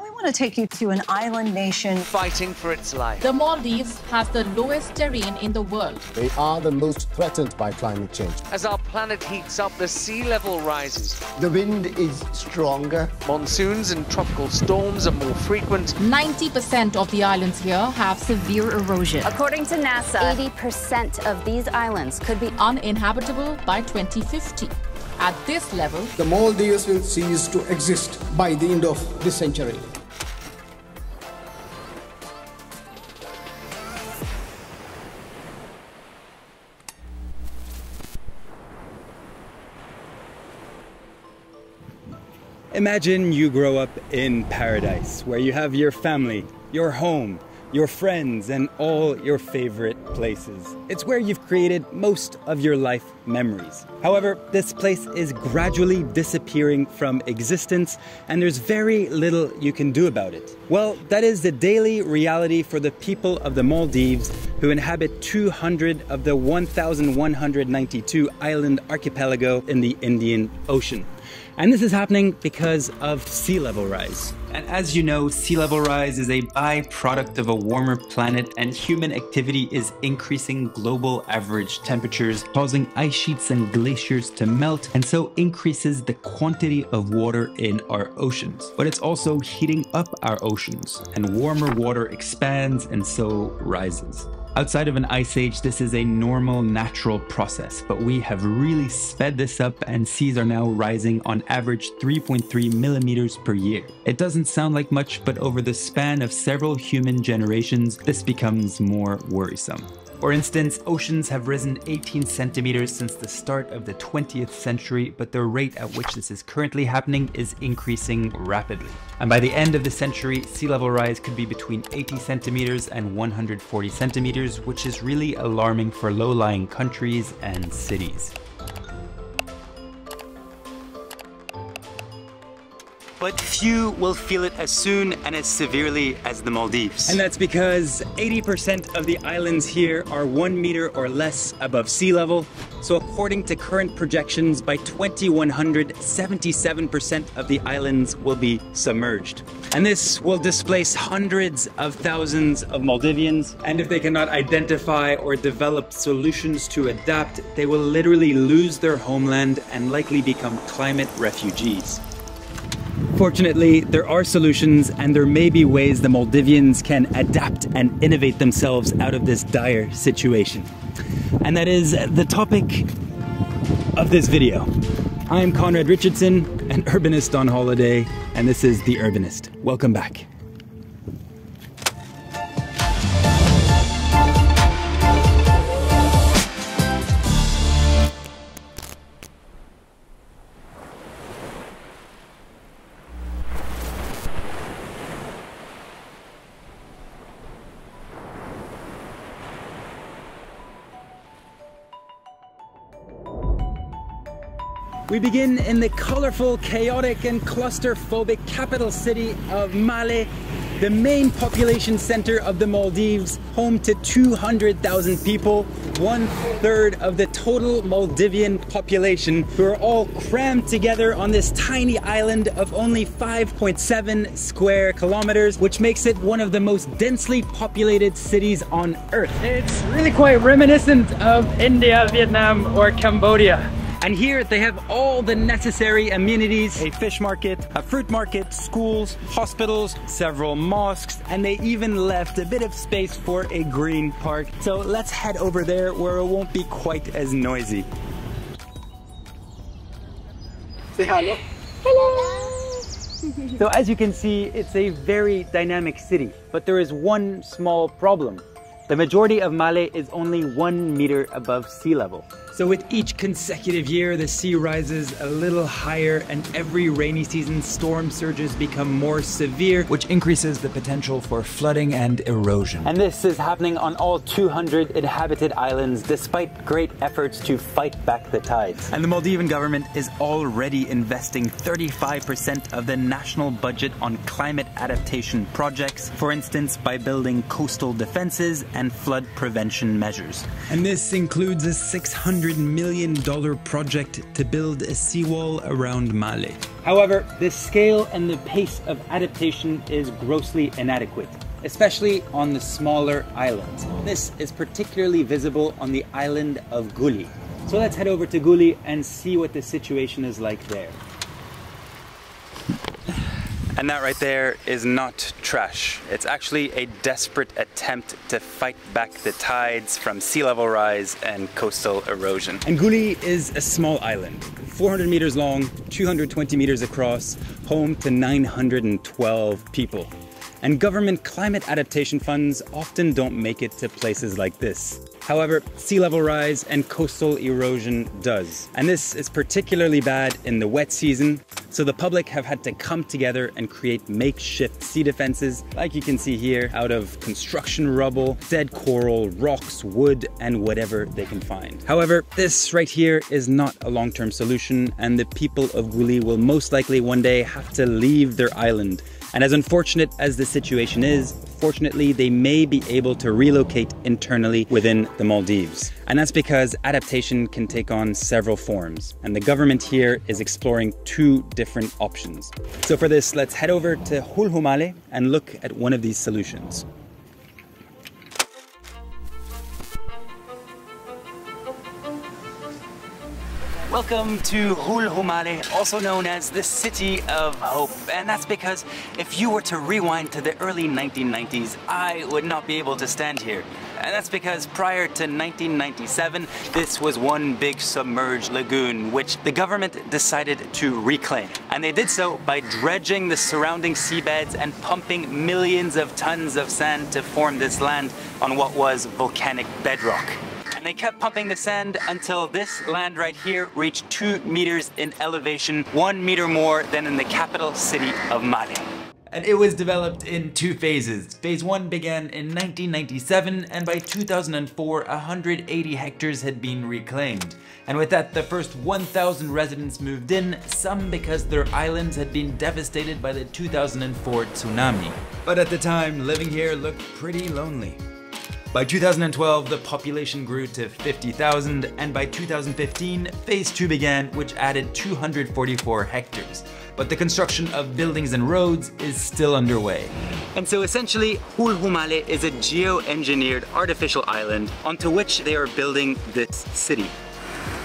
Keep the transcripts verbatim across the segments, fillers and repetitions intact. Now we want to take you to an island nation fighting for its life. The Maldives has the lowest terrain in the world. They are the most threatened by climate change. As our planet heats up, the sea level rises. The wind is stronger. Monsoons and tropical storms are more frequent. ninety percent of the islands here have severe erosion. According to NASA, eighty percent of these islands could be uninhabitable by twenty fifty. At this level, the Maldives will cease to exist by the end of this century. Imagine you grow up in paradise, where you have your family, your home, your friends, and all your favorite places. It's where you've created most of your life memories. However, this place is gradually disappearing from existence, and there's very little you can do about it. Well, that is the daily reality for the people of the Maldives, who inhabit two hundred of the one thousand one hundred ninety-two island archipelago in the Indian Ocean. And this is happening because of sea level rise. And as you know, sea level rise is a byproduct of a warmer planet, and human activity is increasing global average temperatures, causing ice sheets and glaciers to melt, and so increases the quantity of water in our oceans. But it's also heating up our oceans, and warmer water expands and so rises. Outside of an ice age, this is a normal, natural process, but we have really sped this up, and seas are now rising on average three point three millimeters per year. It doesn't sound like much, but over the span of several human generations, this becomes more worrisome. For instance, oceans have risen eighteen centimeters since the start of the twentieth century, but the rate at which this is currently happening is increasing rapidly. And by the end of the century, sea level rise could be between eighty centimeters and one hundred forty centimeters, which is really alarming for low-lying countries and cities. But few will feel it as soon and as severely as the Maldives. And that's because eighty percent of the islands here are one meter or less above sea level. So according to current projections, by twenty-one hundred, seventy-seven percent of the islands will be submerged. And this will displace hundreds of thousands of Maldivians. And if they cannot identify or develop solutions to adapt, they will literally lose their homeland and likely become climate refugees. Fortunately, there are solutions, and there may be ways the Maldivians can adapt and innovate themselves out of this dire situation. And that is the topic of this video. I'm Conrad Richardson, an urbanist on holiday, and this is The Urbanist. Welcome back. We begin in the colorful, chaotic, and claustrophobic capital city of Male, the main population center of the Maldives, home to two hundred thousand people, one third of the total Maldivian population, who are all crammed together on this tiny island of only five point seven square kilometers, which makes it one of the most densely populated cities on Earth. It's really quite reminiscent of India, Vietnam, or Cambodia. And here they have all the necessary amenities: a fish market, a fruit market, schools, hospitals, several mosques, and they even left a bit of space for a green park. So let's head over there where it won't be quite as noisy. Say hello. Hello. So as you can see, it's a very dynamic city, but there is one small problem. The majority of Male is only one meter above sea level. So with each consecutive year, the sea rises a little higher, and every rainy season, storm surges become more severe, which increases the potential for flooding and erosion. And this is happening on all two hundred inhabited islands, despite great efforts to fight back the tides. And the Maldivian government is already investing thirty-five percent of the national budget on climate adaptation projects, for instance, by building coastal defenses and flood prevention measures. And this includes a six hundred one hundred million dollars project to build a seawall around Male. However, the scale and the pace of adaptation is grossly inadequate, especially on the smaller islands. This is particularly visible on the island of Gulhi. So let's head over to Gulhi and see what the situation is like there. And that right there is not trash. It's actually a desperate attempt to fight back the tides from sea level rise and coastal erosion. And Gulhi is a small island, four hundred meters long, two hundred twenty meters across, home to nine hundred twelve people. And government climate adaptation funds often don't make it to places like this. However, sea level rise and coastal erosion does. And this is particularly bad in the wet season, so the public have had to come together and create makeshift sea defenses, like you can see here, out of construction rubble, dead coral, rocks, wood, and whatever they can find. However, this right here is not a long-term solution, and the people of Gulhi will most likely one day have to leave their island. And as unfortunate as the situation is, fortunately, they may be able to relocate internally within the Maldives. And that's because adaptation can take on several forms. And the government here is exploring two different options. So for this, let's head over to Hulhumale and look at one of these solutions. Welcome to Hulhumale, also known as the City of Hope. And that's because if you were to rewind to the early nineteen nineties, I would not be able to stand here. And that's because prior to nineteen ninety-seven, this was one big submerged lagoon, which the government decided to reclaim. And they did so by dredging the surrounding seabeds and pumping millions of tons of sand to form this land on what was volcanic bedrock. And they kept pumping the sand until this land right here reached two meters in elevation, one meter more than in the capital city of Male. And it was developed in two phases. Phase one began in nineteen ninety-seven, and by two thousand four, one hundred eighty hectares had been reclaimed. And with that, the first one thousand residents moved in, some because their islands had been devastated by the two thousand four tsunami. But at the time, living here looked pretty lonely. By two thousand twelve, the population grew to fifty thousand, and by two thousand fifteen, phase two began, which added two hundred forty-four hectares. But the construction of buildings and roads is still underway. And so essentially, Hulhumale is a geo-engineered artificial island onto which they are building this city.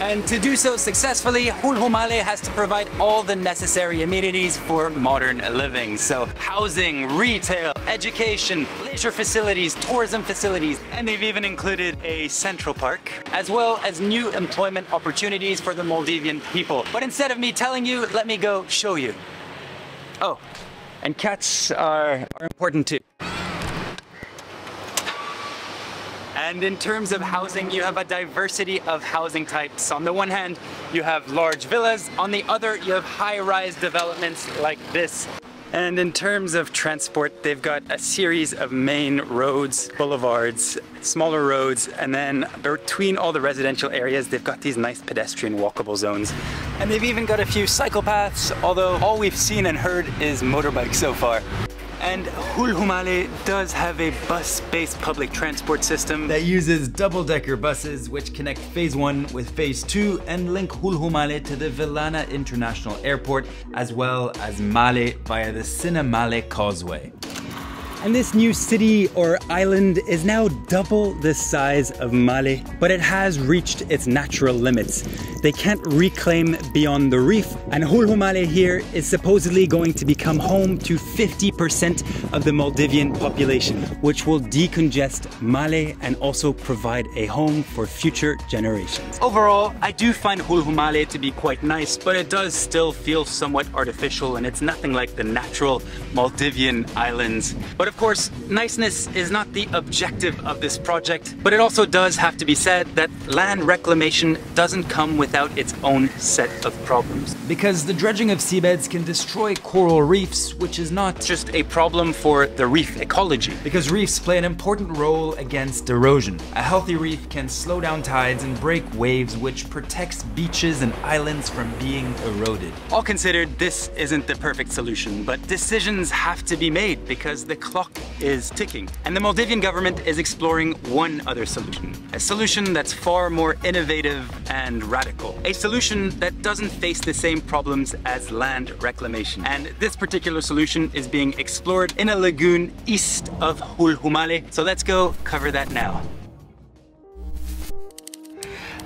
And to do so successfully, Hulhumale has to provide all the necessary amenities for modern living. So housing, retail, education, leisure facilities, tourism facilities, and they've even included a central park, as well as new employment opportunities for the Maldivian people. But instead of me telling you, let me go show you. Oh, and cats are, are important too. And in terms of housing, you have a diversity of housing types. On the one hand, you have large villas. On the other, you have high-rise developments like this. And in terms of transport, they've got a series of main roads, boulevards, smaller roads, and then between all the residential areas, they've got these nice pedestrian walkable zones. And they've even got a few cycle paths, although all we've seen and heard is motorbikes so far. And Hulhumale does have a bus-based public transport system that uses double-decker buses which connect phase one with phase two and link Hulhumale to the Velana International Airport as well as Male via the Sinamale Causeway. And this new city or island is now double the size of Male, but it has reached its natural limits. They can't reclaim beyond the reef, and Hulhumale here is supposedly going to become home to fifty percent of the Maldivian population, which will decongest Male and also provide a home for future generations. Overall, I do find Hulhumale to be quite nice, but it does still feel somewhat artificial, and it's nothing like the natural Maldivian islands. But of course, niceness is not the objective of this project, but it also does have to be said that land reclamation doesn't come without its own set of problems. Because the dredging of seabeds can destroy coral reefs, which is not just a problem for the reef ecology. Because reefs play an important role against erosion. A healthy reef can slow down tides and break waves, which protects beaches and islands from being eroded. All considered, this isn't the perfect solution, but decisions have to be made because the climate clock is ticking. And the Maldivian government is exploring one other solution. A solution that's far more innovative and radical. A solution that doesn't face the same problems as land reclamation. And this particular solution is being explored in a lagoon east of Hulhumale. So let's go cover that now.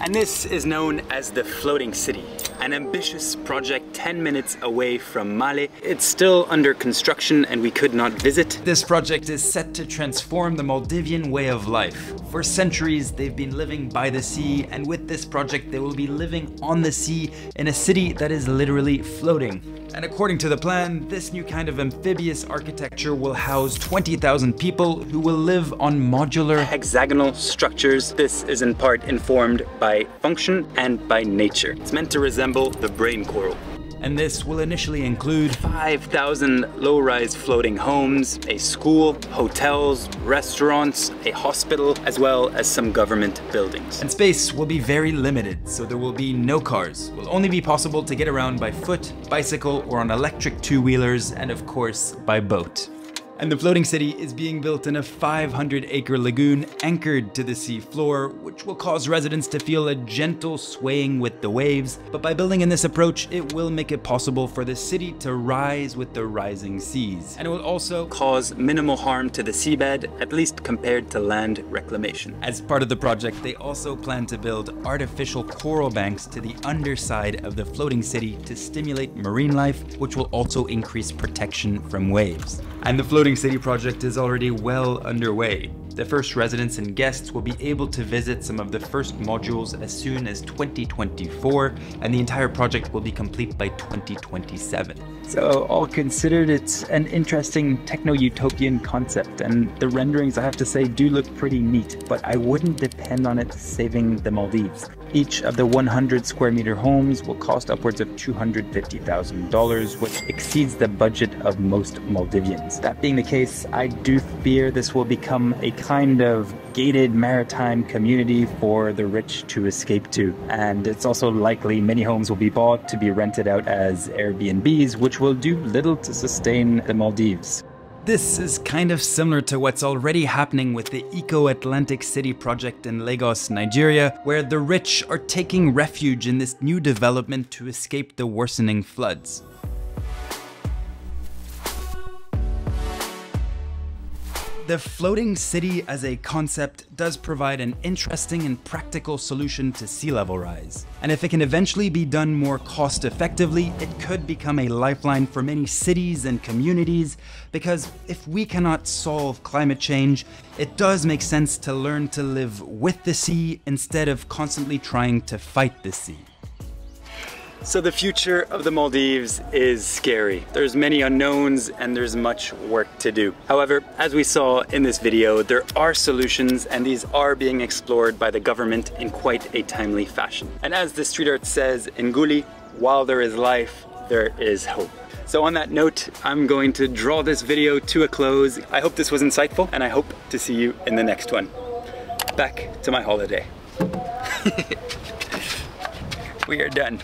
And this is known as the Floating City, an ambitious project ten minutes away from Male. It's still under construction and we could not visit. This project is set to transform the Maldivian way of life. For centuries, they've been living by the sea, and with this project, they will be living on the sea in a city that is literally floating. And according to the plan, this new kind of amphibious architecture will house twenty thousand people who will live on modular hexagonal structures. This is in part informed by function and by nature. It's meant to resemble the brain coral. And this will initially include five thousand low-rise floating homes, a school, hotels, restaurants, a hospital, as well as some government buildings. And space will be very limited, so there will be no cars. It will only be possible to get around by foot, bicycle, or on electric two-wheelers, and of course, by boat. And the floating city is being built in a five hundred acre lagoon anchored to the sea floor, which will cause residents to feel a gentle swaying with the waves. But by building in this approach, it will make it possible for the city to rise with the rising seas. And it will also cause minimal harm to the seabed, at least compared to land reclamation. As part of the project, they also plan to build artificial coral banks to the underside of the floating city to stimulate marine life, which will also increase protection from waves. And the floating Floating City project is already well underway. The first residents and guests will be able to visit some of the first modules as soon as twenty twenty-four, and the entire project will be complete by twenty twenty-seven. So all considered, it's an interesting techno-utopian concept, and the renderings, I have to say, do look pretty neat, but I wouldn't depend on it saving the Maldives. Each of the one hundred square meter homes will cost upwards of two hundred fifty thousand dollars, which exceeds the budget of most Maldivians. That being the case, I do fear this will become a kind of gated maritime community for the rich to escape to. And it's also likely many homes will be bought to be rented out as Airbnbs, which will do little to sustain the Maldives. This is kind of similar to what's already happening with the Eco Atlantic City project in Lagos, Nigeria, where the rich are taking refuge in this new development to escape the worsening floods. The floating city as a concept does provide an interesting and practical solution to sea level rise. And if it can eventually be done more cost effectively, it could become a lifeline for many cities and communities, because if we cannot solve climate change, it does make sense to learn to live with the sea instead of constantly trying to fight the sea. So the future of the Maldives is scary. There's many unknowns and there's much work to do. However, as we saw in this video, there are solutions, and these are being explored by the government in quite a timely fashion. And as the street art says in Gulhi, while there is life, there is hope. So on that note, I'm going to draw this video to a close. I hope this was insightful, and I hope to see you in the next one. Back to my holiday. We are done.